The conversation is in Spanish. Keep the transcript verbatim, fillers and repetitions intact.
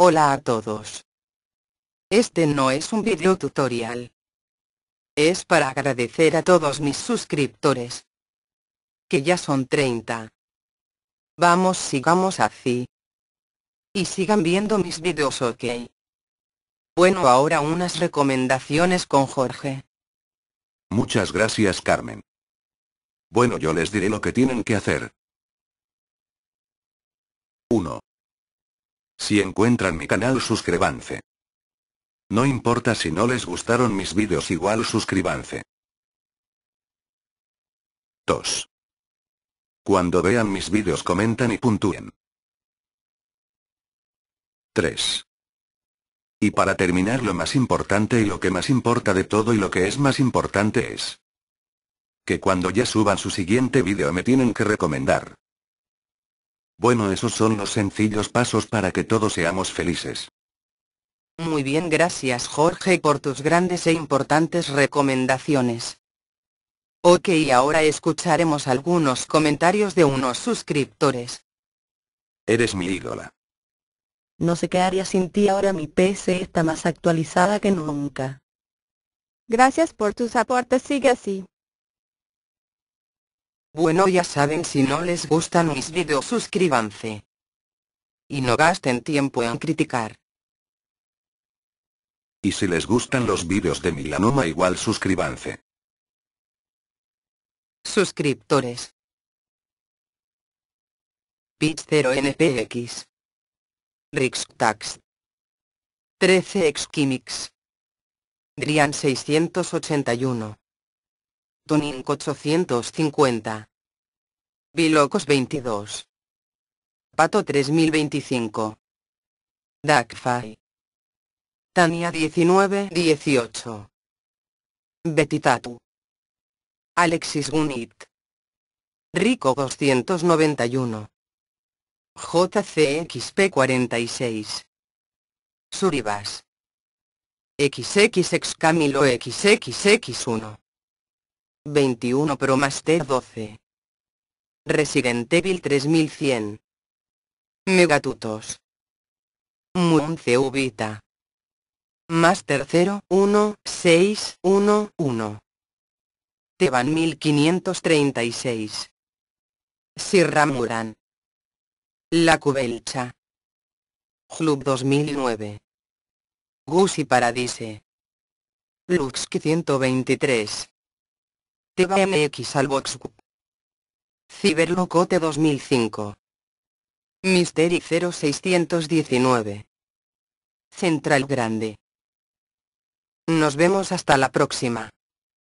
Hola a todos. Este no es un video tutorial. Es para agradecer a todos mis suscriptores, que ya son treinta. Vamos, sigamos así. Y sigan viendo mis videos, ok. Bueno, ahora unas recomendaciones con Jorge. Muchas gracias, Carmen. Bueno, yo les diré lo que tienen que hacer. uno. Si encuentran mi canal, suscríbanse. No importa si no les gustaron mis vídeos, igual suscríbanse. dos. Cuando vean mis vídeos, comentan y puntúen. tres. Y para terminar, lo más importante y lo que más importa de todo y lo que es más importante es que cuando ya suban su siguiente vídeo me tienen que recomendar. Bueno, esos son los sencillos pasos para que todos seamos felices. Muy bien, gracias Jorge por tus grandes e importantes recomendaciones. Ok, ahora escucharemos algunos comentarios de unos suscriptores. Eres mi ídola. No sé qué haría sin ti, ahora mi P C está más actualizada que nunca. Gracias por tus aportes, sigue así. Bueno, ya saben, si no les gustan mis vídeos, suscríbanse. Y no gasten tiempo en criticar. Y si les gustan los vídeos de Milanoma, igual suscríbanse. Suscriptores. Pitch cero N P X. Rixtax. trece X Kimix. Drian seiscientos ochenta y uno. Toninco ochocientos cincuenta. Bilocos veintidós. Pato tres mil veinticinco. Dacfai. Tania diecinueve dieciocho. Betitatu. Alexis Gunit. Rico doscientos noventa y uno. J C X P cuarenta y seis. Suribas. X X X Camilo X X X uno. veintiuno Pro Master doce. Resident Evil tres mil cien. Megatutos Munce Ubita Master cero uno seis uno uno. Teban mil quinientos treinta y seis. Sirramuran. La Cubelcha Club dos mil nueve. Gusi Paradise Lux ciento veintitrés. T V M X Albox. Ciberlocote dos mil cinco. Mystery cero seiscientos diecinueve. Central Grande. Nos vemos hasta la próxima.